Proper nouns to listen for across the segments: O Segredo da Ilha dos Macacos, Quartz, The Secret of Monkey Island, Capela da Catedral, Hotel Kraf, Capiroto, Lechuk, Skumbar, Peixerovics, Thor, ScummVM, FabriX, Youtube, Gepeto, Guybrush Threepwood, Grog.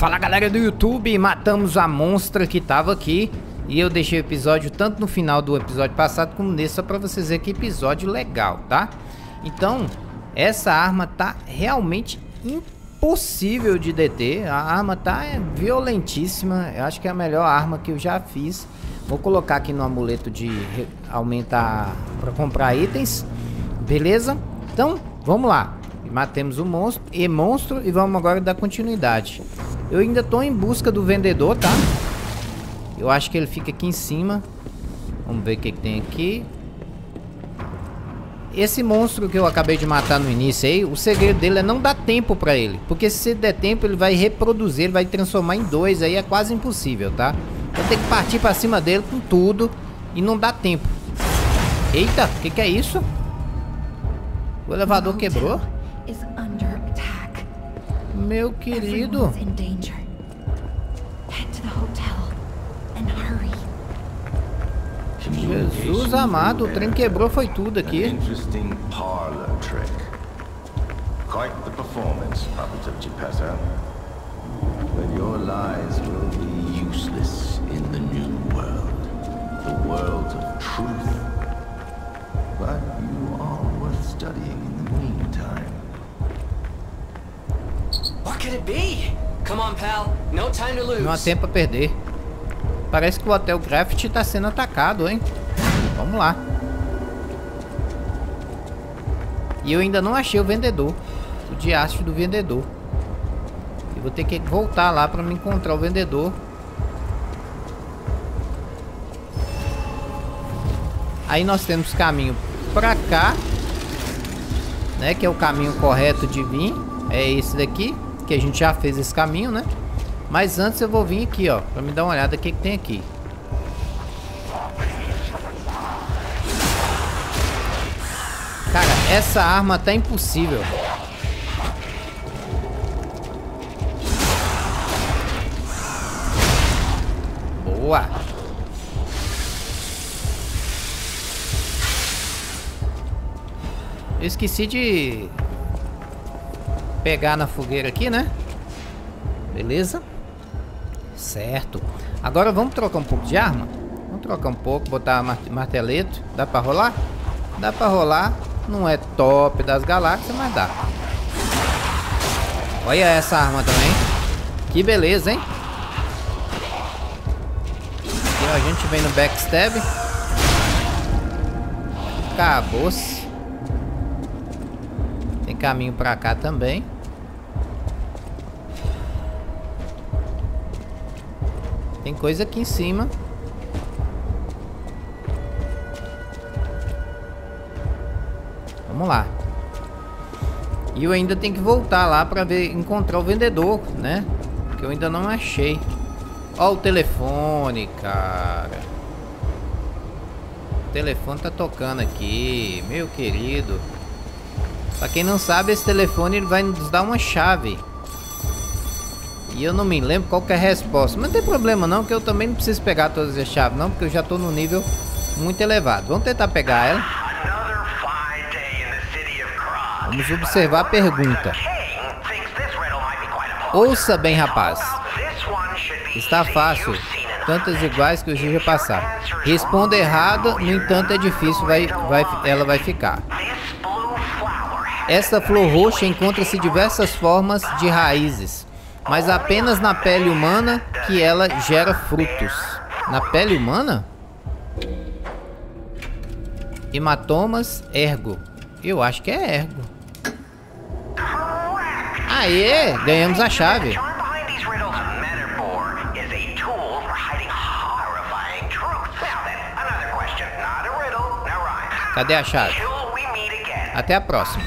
Fala galera do YouTube, matamos a monstra que tava aqui. E eu deixei o episódio tanto no final do episódio passado como nesse, só pra vocês verem que episódio legal, tá? Então, essa arma tá realmente impossível de deter. A arma tá violentíssima, eu acho que é a melhor arma que eu já fiz. Vou colocar aqui no amuleto de aumentar pra comprar itens, beleza? Então, vamos lá. Matemos o monstro e vamos agora dar continuidade. Eu ainda tô em busca do vendedor, tá? Eu acho que ele fica aqui em cima. Vamos ver o que tem aqui. Esse monstro que eu acabei de matar no início aí, o segredo dele é não dar tempo pra ele, porque se você der tempo ele vai reproduzir, ele vai transformar em dois, aí é quase impossível, tá? Então tem que partir pra cima dele com tudo e não dá tempo. Eita, o que é isso? O elevador quebrou? Meu querido. Jesus amado, o trem quebrou foi tudo aqui. Não há tempo a perder. Parece que o Hotel Graffiti tá sendo atacado, hein? Vamos lá. E eu ainda não achei o vendedor. O diacho do vendedor. Eu vou ter que voltar lá pra me encontrar o vendedor. Aí nós temos caminho pra cá, né? Que é o caminho correto de vir. É esse daqui, que a gente já fez esse caminho, né? Mas antes eu vou vir aqui, ó, pra me dar uma olhada o que tem aqui. Cara, essa arma tá impossível. Boa. Eu esqueci de pegar na fogueira aqui, né? Beleza? Certo. Agora vamos trocar um pouco de arma. Vamos trocar um pouco, botar marteleto. Dá pra rolar? Dá pra rolar. Não é top das galáxias, mas dá. Olha essa arma também. Que beleza, hein? E a gente vem no backstab. Acabou-se. Tem caminho pra cá também. Tem coisa aqui em cima. Vamos lá. E eu ainda tenho que voltar lá pra ver, encontrar o vendedor, né? Que eu ainda não achei. Ó o telefone, cara. O telefone tá tocando aqui, meu querido. Pra quem não sabe, esse telefone ele vai nos dar uma chave. E eu não me lembro qual que é a resposta. Mas não tem problema não, que eu também não preciso pegar todas as chaves não, porque eu já tô num nível muito elevado. Vamos tentar pegar ela. Vamos observar a pergunta. Ouça bem, rapaz. Está fácil. Tantas iguais que os dias já passaram. Responda errada, no entanto é difícil, ela vai ficar. Essa flor roxa encontra-se diversas formas de raízes, mas apenas na pele humana que ela gera frutos. Na pele humana? Hematomas, ergo. Eu acho que é ergo. Aê, ganhamos a chave. Cadê a chave? Até a próxima.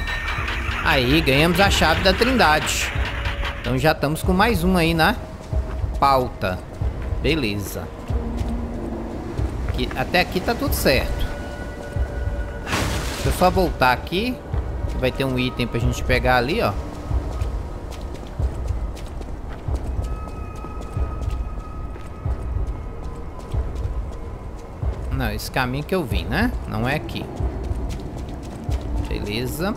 Aí, ganhamos a chave da Trindade. Então já estamos com mais um aí na pauta. Beleza. Aqui, até aqui tá tudo certo. Deixa eu só voltar aqui. Vai ter um item pra gente pegar ali, ó. Não, esse caminho que eu vim, né? Não é aqui. Beleza.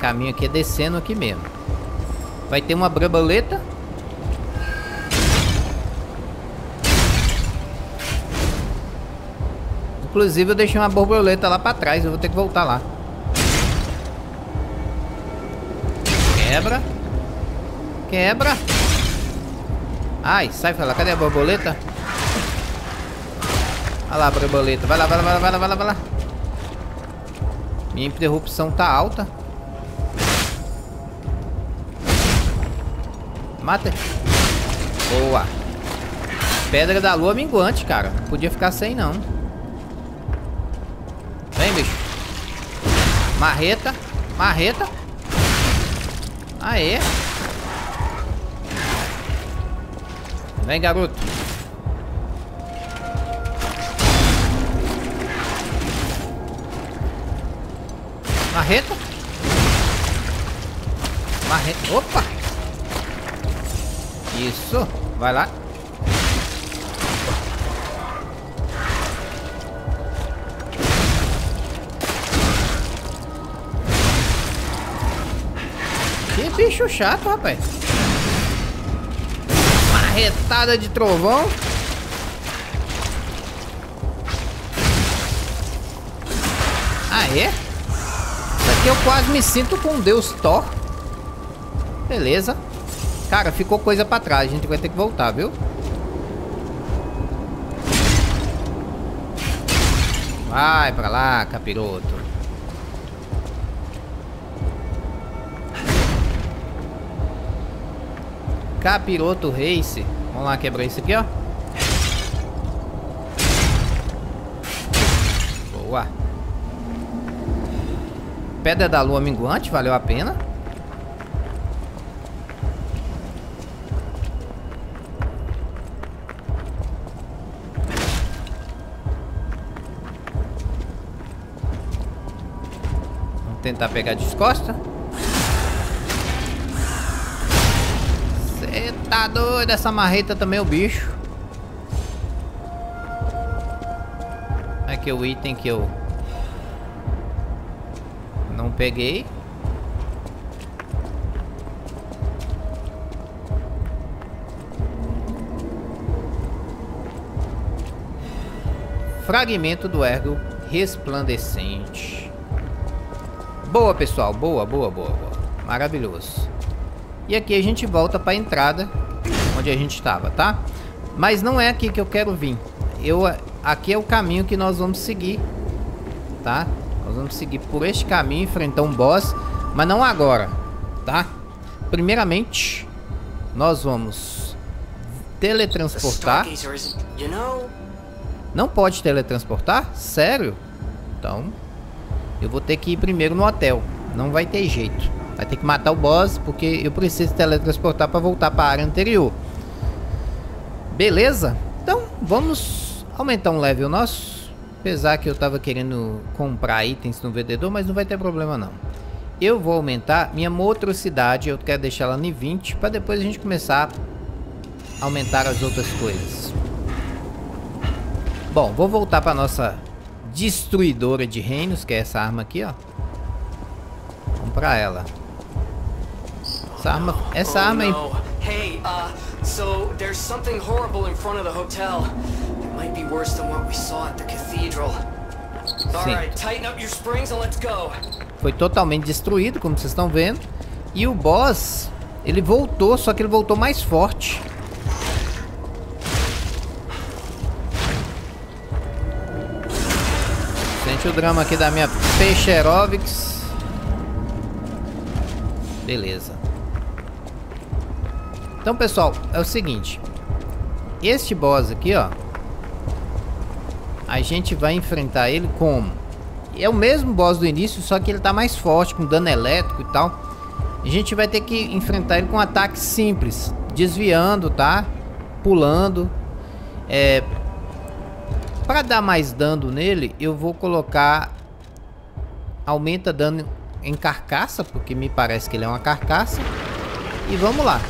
Caminho aqui é descendo aqui mesmo. Vai ter uma braboleta. Inclusive eu deixei uma borboleta lá pra trás, eu vou ter que voltar lá. Quebra. Quebra. Ai, sai pra lá, cadê a borboleta? Olha lá a borboleta, vai lá, vai lá, vai lá, vai lá, vai lá, vai lá. Minha interrupção tá alta. Mata. Boa. Pedra da lua minguante, cara. Não podia ficar sem, não. Vem, bicho. Marreta. Marreta. Aê. Vem, garoto. Marreta. Marreta. Opa. Isso. Vai lá. Que bicho chato, rapaz. Marretada de trovão. Ah, é? Isso aqui eu quase me sinto com Deus Thor. Beleza. Cara, ficou coisa pra trás, a gente vai ter que voltar, viu? Vai pra lá, capiroto. Capiroto Race. Vamos lá, quebrar isso aqui, ó. Boa. Pedra da lua minguante, valeu a pena. Tentar pegar de costas. Você tá doido? Essa marreta também é o bicho. Aqui é o item que eu não peguei. Fragmento do ergo resplandecente. Boa, pessoal, boa, boa, boa, boa. Maravilhoso. E aqui a gente volta pra entrada onde a gente estava, tá? Mas não é aqui que eu quero vir. Aqui é o caminho que nós vamos seguir, tá? Nós vamos seguir por este caminho, enfrentar um boss, mas não agora, tá? Primeiramente, nós vamos teletransportar. Não pode teletransportar? Sério? Então... eu vou ter que ir primeiro no hotel. Não vai ter jeito. Vai ter que matar o boss, porque eu preciso teletransportar para voltar para a área anterior. Beleza? Então vamos aumentar um level nosso. Apesar que eu tava querendo comprar itens no vendedor, mas não vai ter problema não. Eu vou aumentar minha motricidade. Eu quero deixar ela em 20 para depois a gente começar a aumentar as outras coisas. Bom, vou voltar para nossa destruidora de reinos, que é essa arma aqui, ó. Vamos pra ela. Essa arma aí. Hey, so there's something horrible in front of the hotel. It might be worse than what we saw at the cathedral. All right, tighten up your springs and let's go. Foi totalmente destruído, como vocês estão vendo. E o boss, ele voltou, só que ele voltou mais forte. O drama aqui da minha Peixerovics. Beleza. Então, pessoal, é o seguinte. Este boss aqui, ó, a gente vai enfrentar ele como? É o mesmo boss do início, só que ele tá mais forte, com dano elétrico e tal. A gente vai ter que enfrentar ele com um ataque simples, desviando, tá? Pulando. Para dar mais dano nele, eu vou colocar aumenta dano em carcaça, porque me parece que ele é uma carcaça. E vamos lá.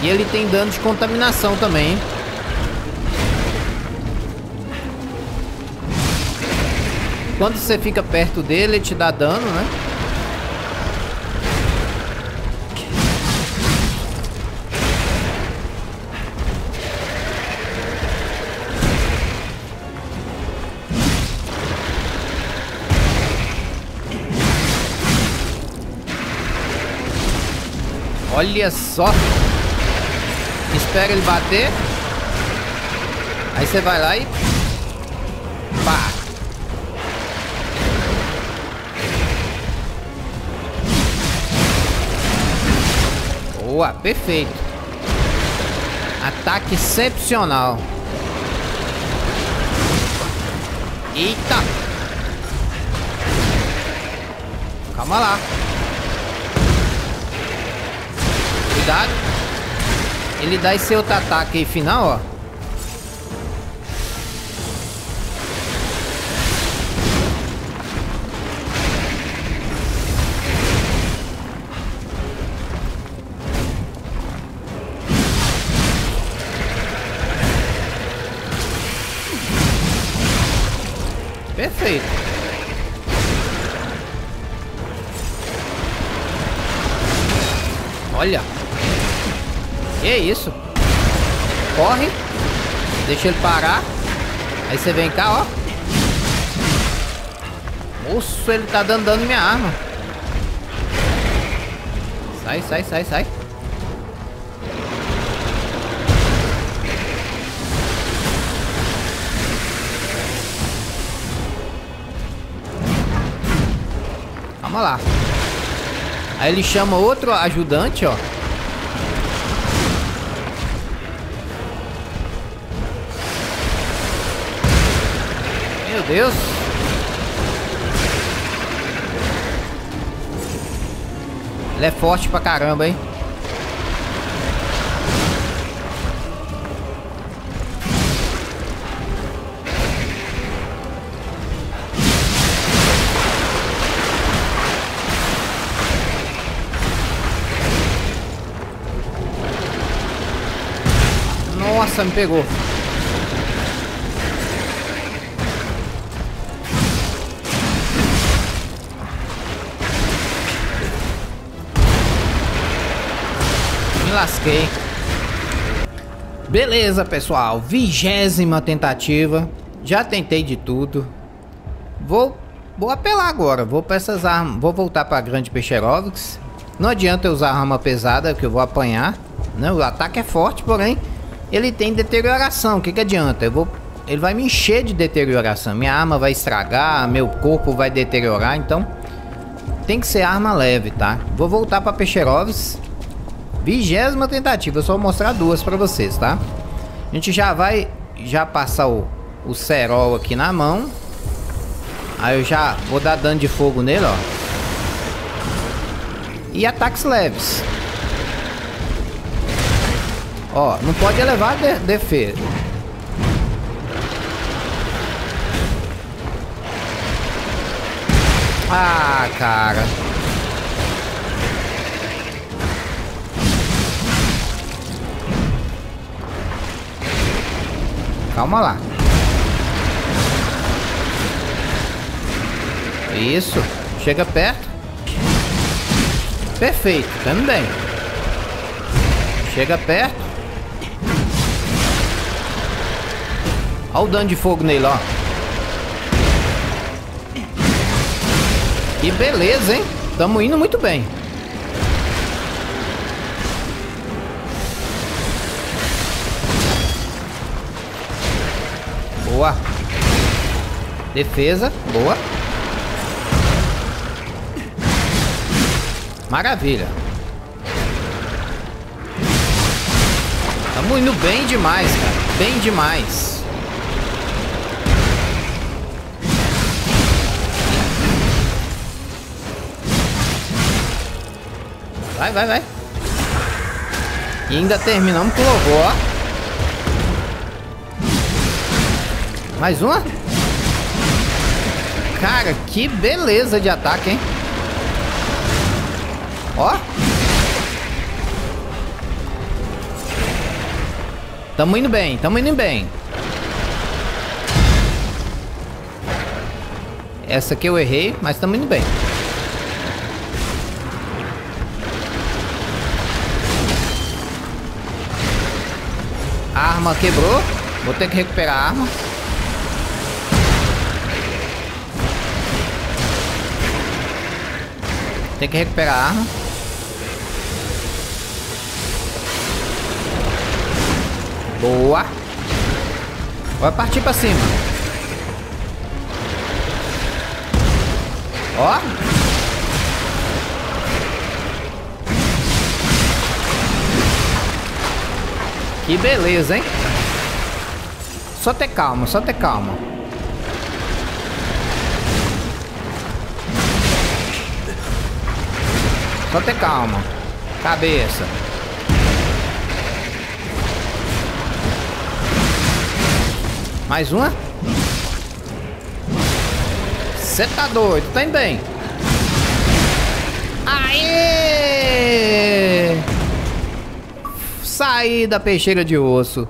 E ele tem dano de contaminação também, hein? Quando você fica perto dele, ele te dá dano, né? Olha só. Espera ele bater. Aí você vai lá e... pá. Boa, perfeito. Ataque excepcional. Eita. Calma lá. Cuidado. Ele dá esse outro ataque aí final, ó. Perfeito. Olha. Que isso? Corre. Deixa ele parar. Aí você vem cá, ó. Moço, ele tá dando dano em minha arma. Sai, sai, sai, sai. Vamos lá. Aí ele chama outro ajudante, ó. Meu Deus. Ele é forte pra caramba, hein? Nossa, me pegou. Me lasquei. Beleza, pessoal. 20ª tentativa. Já tentei de tudo. Vou apelar agora. Vou pra essas armas. Vou voltar pra Grande Peixerovics. Não adianta eu usar arma pesada, que eu vou apanhar. Não, o ataque é forte, porém... ele tem deterioração, o que adianta? Ele vai me encher de deterioração. Minha arma vai estragar, meu corpo vai deteriorar, então tem que ser arma leve, tá? Vou voltar pra Peixerovics. 20ª tentativa, eu só vou mostrar duas pra vocês, tá? A gente já vai passar o cerol aqui na mão. Aí eu já vou dar dano de fogo nele, ó. E ataques leves. Ó, não pode elevar a defesa. Ah, cara. Calma lá. Isso. Chega perto. Perfeito, também. Chega perto. Olha o dano de fogo nele, ó. Que beleza, hein? Tamo indo muito bem. Boa. Defesa, boa. Maravilha. Tamo indo bem demais, cara. Bem demais. Vai, vai, vai. E ainda terminamos com louvor, ó. Mais uma. Cara, que beleza de ataque, hein? Ó. Tamo indo bem, tamo indo bem. Essa aqui eu errei, mas tamo indo bem. A arma quebrou. Vou ter que recuperar a arma. Tem que recuperar a arma. Boa. Vai partir pra cima. Ó. Que beleza, hein? Só ter calma, só ter calma. Só ter calma. Cabeça. Mais uma? Você tá doido, tá indo bem. Aê! Saí da peixeira de osso.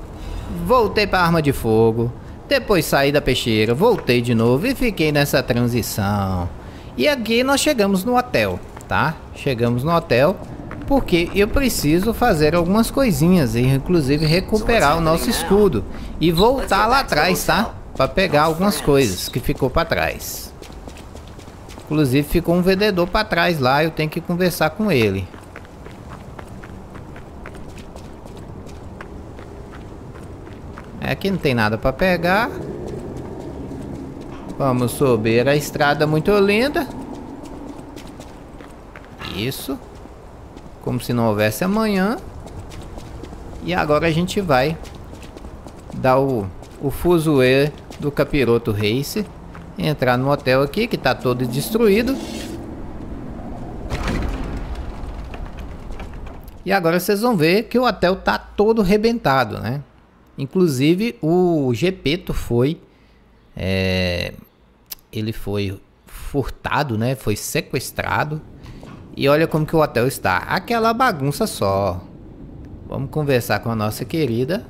Voltei pra arma de fogo. Depois saí da peixeira, voltei de novo e fiquei nessa transição. E aqui nós chegamos no hotel, tá? Chegamos no hotel porque eu preciso fazer algumas coisinhas, inclusive recuperar o nosso escudo e voltar lá atrás, tá? Pra pegar algumas coisas que ficou pra trás. Inclusive ficou um vendedor pra trás lá, eu tenho que conversar com ele. Aqui não tem nada para pegar. Vamos subir a estrada muito linda. Isso. Como se não houvesse amanhã. E agora a gente vai dar o fuzuê do Capiroto Race. Entrar no hotel aqui que tá todo destruído. E agora vocês vão ver que o hotel tá todo arrebentado, né? Inclusive o Gepeto foi ele foi furtado, né? Foi sequestrado. E olha como que o hotel está. Aquela bagunça só. Vamos conversar com a nossa querida.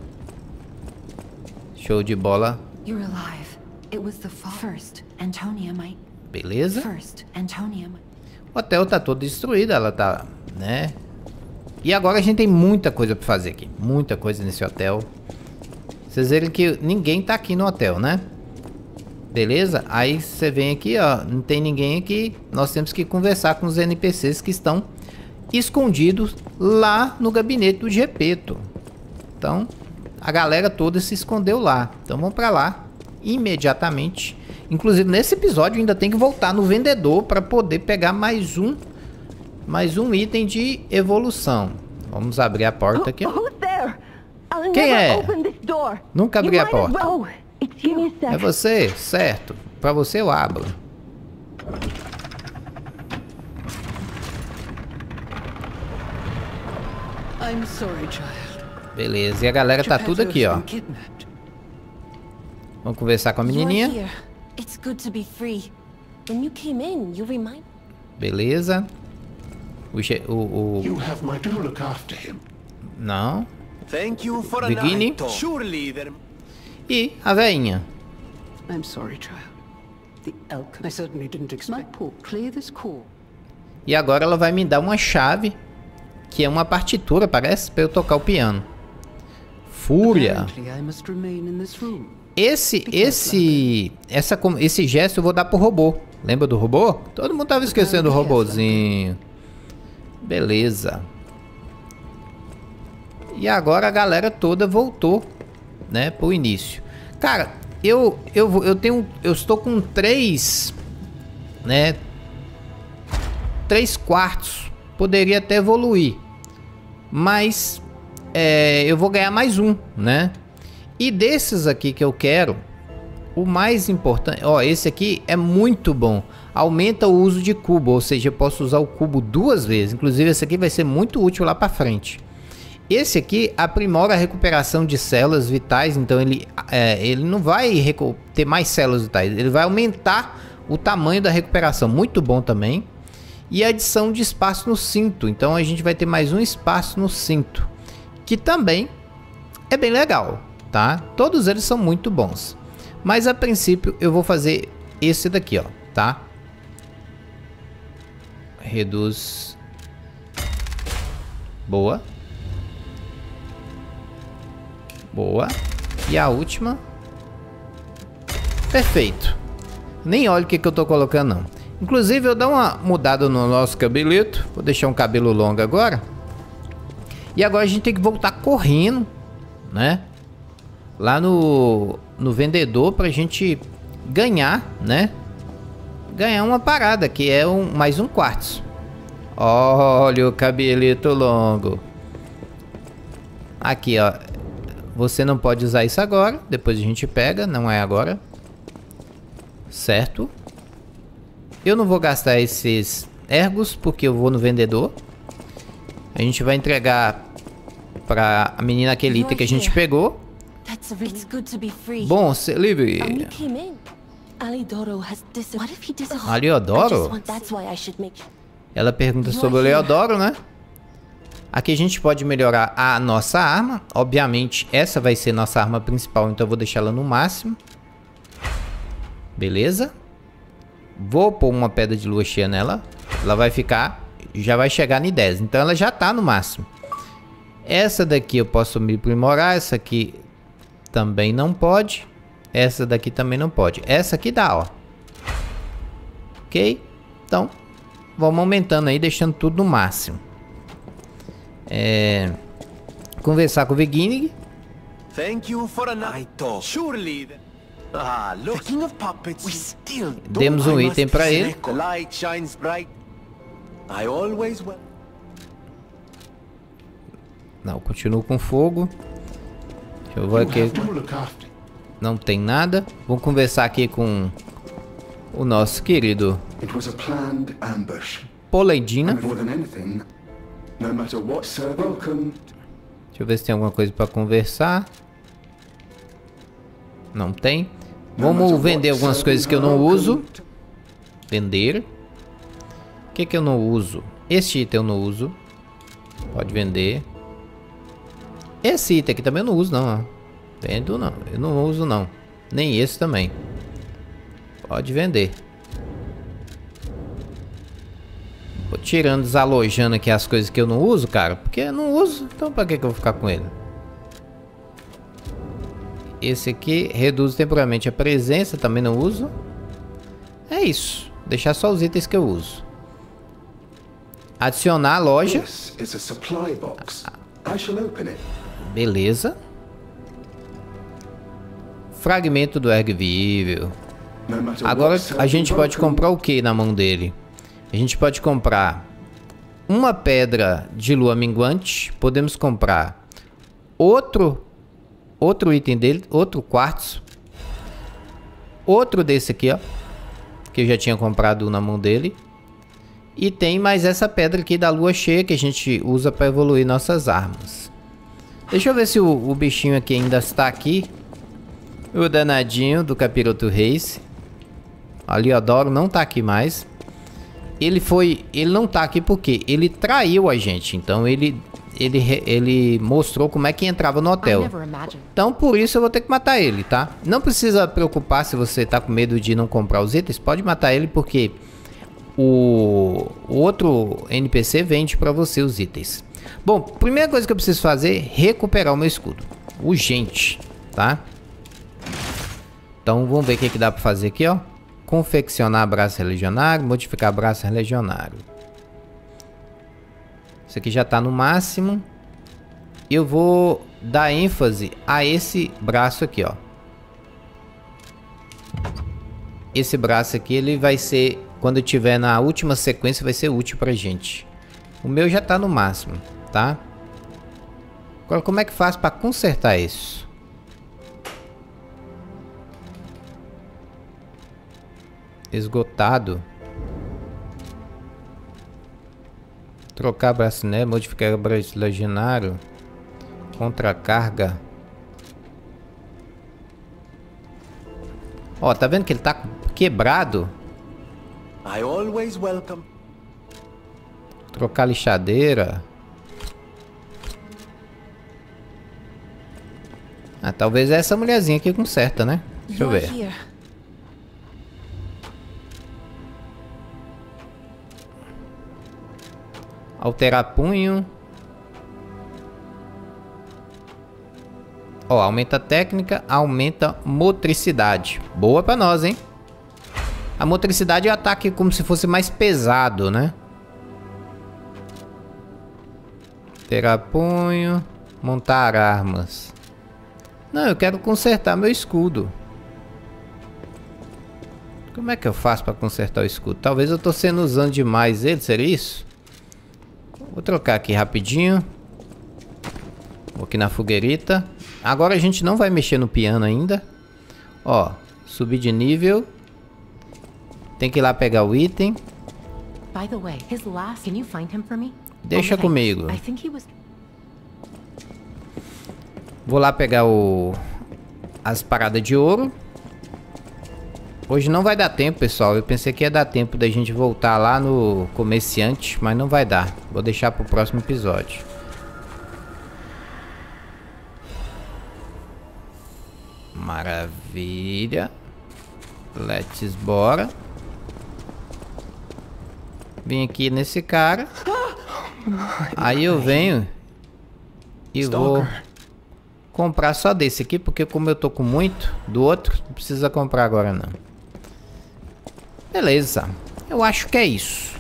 Show de bola. Beleza. O hotel tá todo destruído. Ela tá, né? E agora a gente tem muita coisa pra fazer aqui. Muita coisa nesse hotel. Vocês verem que ninguém tá aqui no hotel, né? Beleza? Aí você vem aqui, ó. Não tem ninguém aqui. Nós temos que conversar com os NPCs que estão escondidos lá no gabinete do Gepeto. Então, a galera toda se escondeu lá. Então, vamos pra lá imediatamente. Inclusive, nesse episódio, ainda tem que voltar no vendedor para poder pegar mais um item de evolução. Vamos abrir a porta aqui, ó. Quem é? Nunca abri a porta. É você, certo? Pra você eu abro. Beleza, e a galera tá tudo aqui, ó. Vamos conversar com a menininha. Beleza. Não. Venigni. E a veinha. E agora ela vai me dar uma chave, que é uma partitura, parece, para eu tocar o piano. Fúria. Esse gesto eu vou dar pro robô. Lembra do robô? Todo mundo tava esquecendo do robôzinho. Beleza. E agora a galera toda voltou, né, pro início. Cara, eu estou com três, né, três quartos. Poderia até evoluir, mas eu vou ganhar mais um, né? E desses aqui que eu quero, o mais importante, ó, esse aqui é muito bom. Aumenta o uso de cubo, ou seja, eu posso usar o cubo duas vezes. Inclusive, esse aqui vai ser muito útil lá para frente. Esse aqui aprimora a recuperação de células vitais, então ele não vai ter mais células vitais, ele vai aumentar o tamanho da recuperação, muito bom também. E a adição de espaço no cinto, então a gente vai ter mais um espaço no cinto, que também é bem legal, tá? Todos eles são muito bons, mas a princípio eu vou fazer esse daqui, ó, tá? Reduz. Boa. Boa. E a última. Perfeito. Nem olha o que eu tô colocando, não. Inclusive, eu dou uma mudada no nosso cabelito. Vou deixar um cabelo longo agora. E agora a gente tem que voltar correndo, né? lá no vendedor pra gente ganhar, né? Ganhar uma parada, que é mais um quartzo. Olha o cabelito longo. Aqui, ó. Você não pode usar isso agora. Depois a gente pega, não é agora. Certo. Eu não vou gastar esses ergos, porque eu vou no vendedor. A gente vai entregar pra a menina aquele item que a gente pegou. Bom, ser livre. Aliodoro? Ela pergunta sobre o Leodoro, né? Aqui a gente pode melhorar a nossa arma. Obviamente, essa vai ser nossa arma principal, então eu vou deixar ela no máximo. Beleza. Vou pôr uma pedra de lua cheia nela. Ela vai ficar... já vai chegar em 10. Então ela já tá no máximo. Essa daqui eu posso me aprimorar. Essa aqui também não pode. Essa daqui também não pode. Essa aqui dá, ó. Ok? Então... vamos aumentando aí, deixando tudo no máximo. Conversar com o Venigni. Demos um item pra ele. Não, continuo com fogo. Deixa eu ver aqui. Não tem nada. Vou conversar aqui com o nosso querido Poleidina. Deixa eu ver se tem alguma coisa para conversar. Não tem. Vamos vender algumas coisas que eu não uso. Vender. O que que eu não uso? Este item eu não uso. Pode vender. Esse item aqui também eu não uso, não. Vendo não. Eu não uso, não. Nem esse também. Pode vender. Vou tirando, desalojando aqui as coisas que eu não uso, cara. Porque eu não uso, então pra que eu vou ficar com ele? Esse aqui reduz temporariamente a presença, também não uso. É isso. Deixar só os itens que eu uso. Adicionar a loja. Beleza. Fragmento do ergue vível. Agora a gente pode comprar o que na mão dele? A gente pode comprar uma pedra de lua minguante. Podemos comprar outro item dele, outro quartzo. Outro desse aqui, ó, que eu já tinha comprado na mão dele. E tem mais essa pedra aqui da lua cheia, que a gente usa para evoluir nossas armas. Deixa eu ver se o bichinho aqui ainda está aqui. O danadinho do Capiroto Race. Aliodoro não tá aqui mais. Ele não tá aqui porque ele traiu a gente. Então ele mostrou como é que entrava no hotel. Então por isso eu vou ter que matar ele, tá? Não precisa preocupar se você tá com medo de não comprar os itens. Pode matar ele porque o outro NPC vende pra você os itens. Bom, primeira coisa que eu preciso fazer é recuperar o meu escudo. Urgente, tá? Então vamos ver o que dá pra fazer aqui, ó. Confeccionar braço religionário, modificar braço religionário. Isso aqui já tá no máximo. Eu vou dar ênfase a esse braço aqui, ó. Esse braço aqui, ele vai ser, quando eu tiver na última sequência, vai ser útil pra gente. O meu já tá no máximo, tá? Agora como é que faz pra consertar isso? Esgotado. Trocar braço, né? Modificar o braço legendário. Contracarga. Ó, tá vendo que ele tá quebrado? Trocar lixadeira. Ah, talvez é essa mulherzinha que conserta, né? Deixa eu ver. Alterar punho. Ó, aumenta a técnica, aumenta motricidade. Boa pra nós, hein? A motricidade é o ataque como se fosse mais pesado, né? Alterar punho. Montar armas. Não, eu quero consertar meu escudo. Como é que eu faço para consertar o escudo? Talvez eu tô usando demais ele, seria isso? Vou trocar aqui rapidinho. Vou aqui na fogueirita. Agora a gente não vai mexer no piano ainda. Ó, subir de nível. Tem que ir lá pegar o item. Deixa comigo. Vou lá pegar as paradas de ouro. Hoje não vai dar tempo, pessoal. Eu pensei que ia dar tempo da gente voltar lá no comerciante, mas não vai dar. Vou deixar pro próximo episódio. Maravilha. Let's bora. Vim aqui nesse cara. Aí eu venho e vou comprar só desse aqui, porque como eu tô com muito do outro, não precisa comprar agora não. Beleza, eu acho que é isso.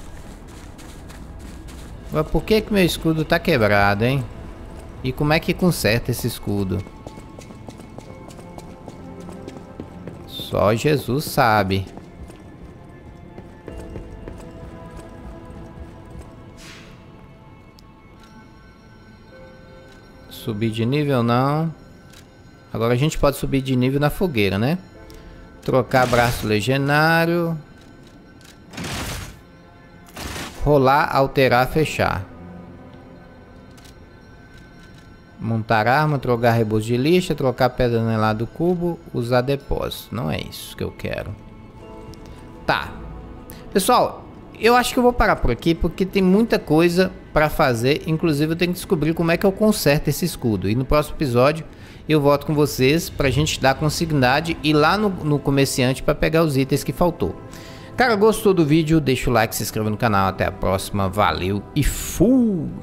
Mas por que que meu escudo tá quebrado, hein? E como é que conserta esse escudo? Só Jesus sabe. Subir de nível não. Agora a gente pode subir de nível na fogueira, né? Trocar braço legendário. Rolar, alterar, fechar. Montar arma, trocar reboço de lixa, trocar pedra anelada do cubo, usar depósito. Não é isso que eu quero. Tá. Pessoal, eu acho que eu vou parar por aqui porque tem muita coisa pra fazer. Inclusive eu tenho que descobrir como é que eu conserto esse escudo. E no próximo episódio eu volto com vocês pra gente dar continuidade e ir lá no comerciante pra pegar os itens que faltou. Cara, gostou do vídeo? Deixa o like, se inscreva no canal. Até a próxima. Valeu e fui!